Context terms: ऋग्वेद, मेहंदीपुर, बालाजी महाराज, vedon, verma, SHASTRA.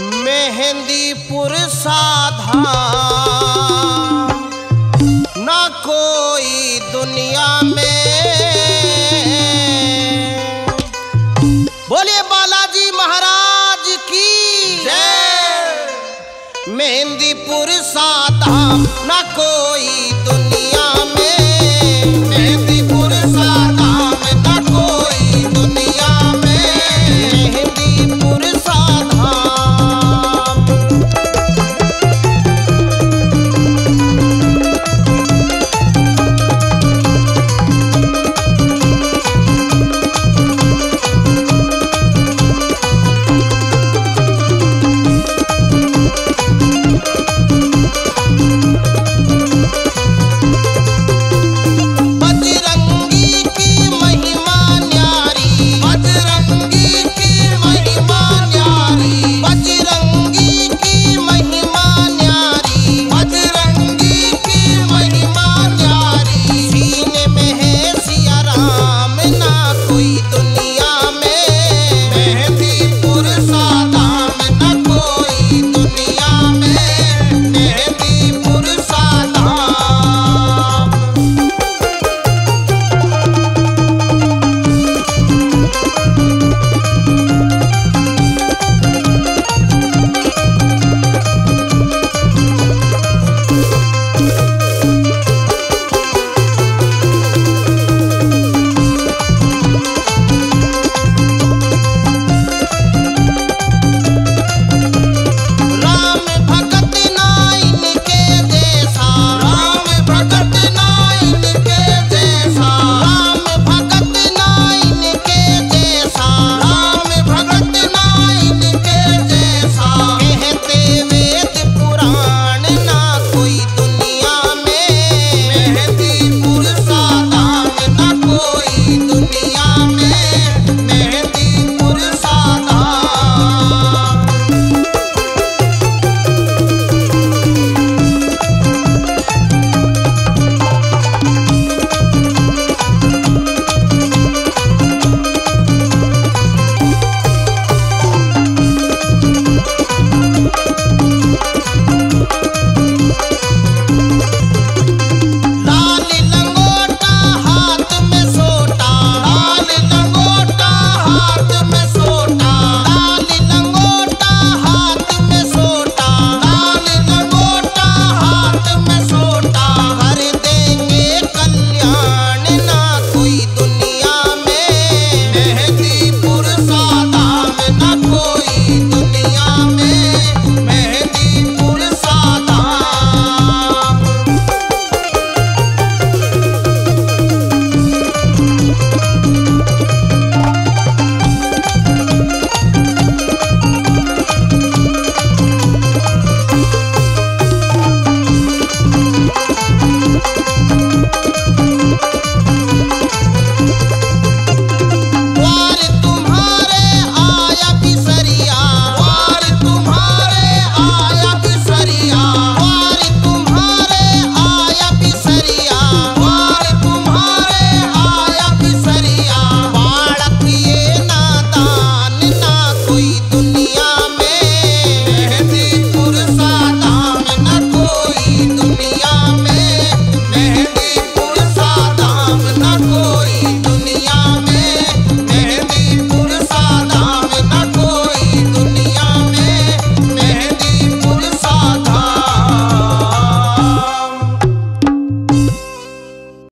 मेहंदीपुर साधा ना कोई दुनिया में। बोलिए बालाजी महाराज की जय। मेहंदीपुर साधा ना कोई दुनिया